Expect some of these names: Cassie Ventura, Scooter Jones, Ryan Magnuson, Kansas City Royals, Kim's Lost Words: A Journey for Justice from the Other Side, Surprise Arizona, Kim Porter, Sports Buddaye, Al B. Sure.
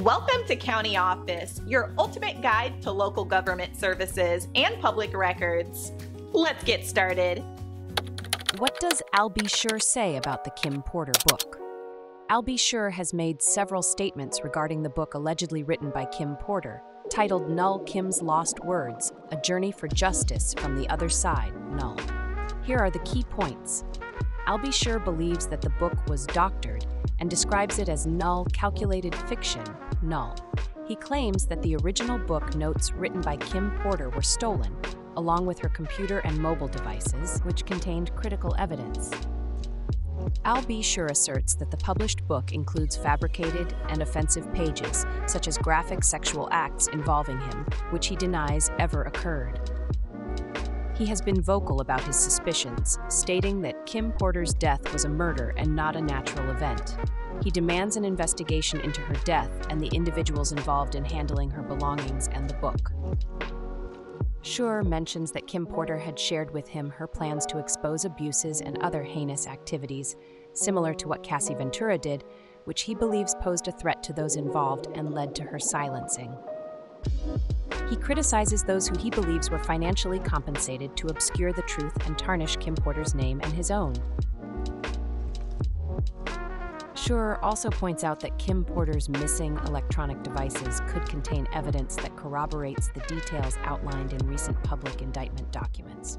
Welcome to County Office, your ultimate guide to local government services and public records. Let's get started. What does Al B. Sure say about the Kim Porter book? Al B. Sure has made several statements regarding the book allegedly written by Kim Porter, titled Null Kim's Lost Words: A Journey for Justice from the Other Side, Null. Here are the key points. Al B. Sure believes that the book was doctored and describes it as null calculated fiction, null. He claims that the original book notes written by Kim Porter were stolen, along with her computer and mobile devices, which contained critical evidence. Al B. Sure asserts that the published book includes fabricated and offensive pages, such as graphic sexual acts involving him, which he denies ever occurred. He has been vocal about his suspicions, stating that Kim Porter's death was a murder and not a natural event. He demands an investigation into her death and the individuals involved in handling her belongings and the book. Sure mentions that Kim Porter had shared with him her plans to expose abuses and other heinous activities, similar to what Cassie Ventura did, which he believes posed a threat to those involved and led to her silencing. He criticizes those who he believes were financially compensated to obscure the truth and tarnish Kim Porter's name and his own. Sure also points out that Kim Porter's missing electronic devices could contain evidence that corroborates the details outlined in recent public indictment documents.